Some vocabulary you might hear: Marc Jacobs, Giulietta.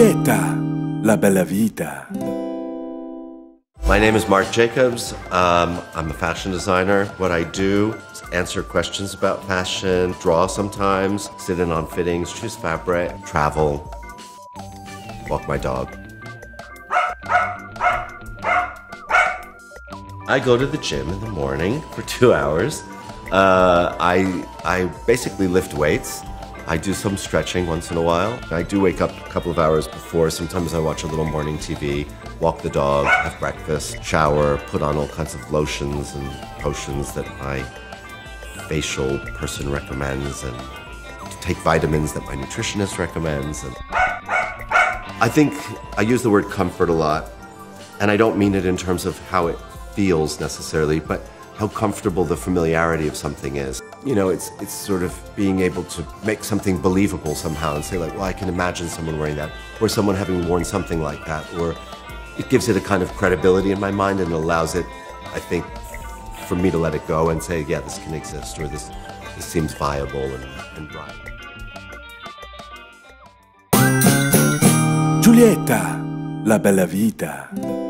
Vieta, la bella vita. My name is Marc Jacobs. I'm a fashion designer. What I do is answer questions about fashion, draw sometimes, sit in on fittings, choose fabric, travel, walk my dog. I go to the gym in the morning for 2 hours. I basically lift weights. I do some stretching once in a while. I do wake up a couple of hours before. Sometimes I watch a little morning TV, walk the dog, have breakfast, shower, put on all kinds of lotions and potions that my facial person recommends, and take vitamins that my nutritionist recommends. And I think I use the word comfort a lot, and I don't mean it in terms of how it feels necessarily, but how comfortable the familiarity of something is. You know, it's sort of being able to make something believable somehow and say, like, well, I can imagine someone wearing that, or someone having worn something like that, or it gives it a kind of credibility in my mind and allows it, I think, for me to let it go and say, yeah, this can exist, or this seems viable and bright. Giulietta, la bella vita.